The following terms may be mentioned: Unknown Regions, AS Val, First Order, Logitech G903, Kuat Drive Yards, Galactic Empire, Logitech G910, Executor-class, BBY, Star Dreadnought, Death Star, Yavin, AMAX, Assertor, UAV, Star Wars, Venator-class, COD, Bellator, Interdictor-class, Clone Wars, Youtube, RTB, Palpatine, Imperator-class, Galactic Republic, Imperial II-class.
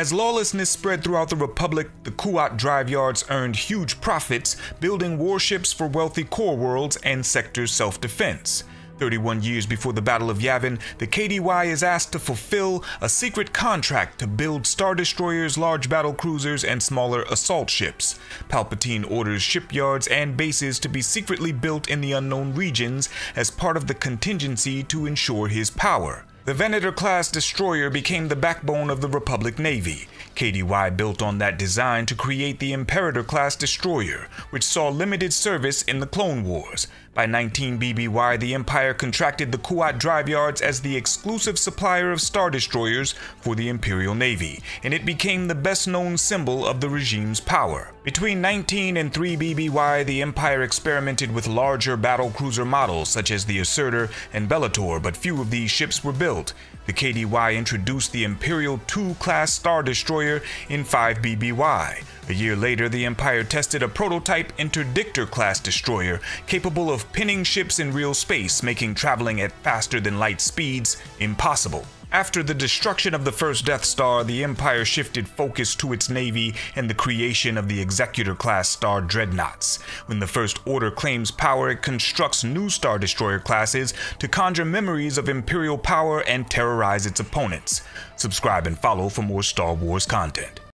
As lawlessness spread throughout the Republic, the Kuat Drive Yards earned huge profits, building warships for wealthy core worlds and sectors' self-defense. 31 years before the Battle of Yavin, the KDY is asked to fulfill a secret contract to build star destroyers, large battle cruisers, and smaller assault ships. Palpatine orders shipyards and bases to be secretly built in the Unknown Regions as part of the contingency to ensure his power. The Venator-class destroyer became the backbone of the Republic Navy. KDY built on that design to create the Imperator-class destroyer, which saw limited service in the Clone Wars. By 19 BBY, the Empire contracted the Kuat Drive Yards as the exclusive supplier of star destroyers for the Imperial Navy, and it became the best-known symbol of the regime's power. Between 19 and 3 BBY, the Empire experimented with larger battlecruiser models such as the Assertor and Bellator, but few of these ships were built. The KDY introduced the Imperial II-class star destroyer in 5 BBY. A year later, the Empire tested a prototype Interdictor-class destroyer capable of pinning ships in real space, making traveling at faster-than-light speeds impossible. After the destruction of the first Death Star, the Empire shifted focus to its navy and the creation of the Executor-class star dreadnoughts. When the First Order claims power, it constructs new star destroyer classes to conjure memories of Imperial power and terrorize its opponents. Subscribe and follow for more Star Wars content.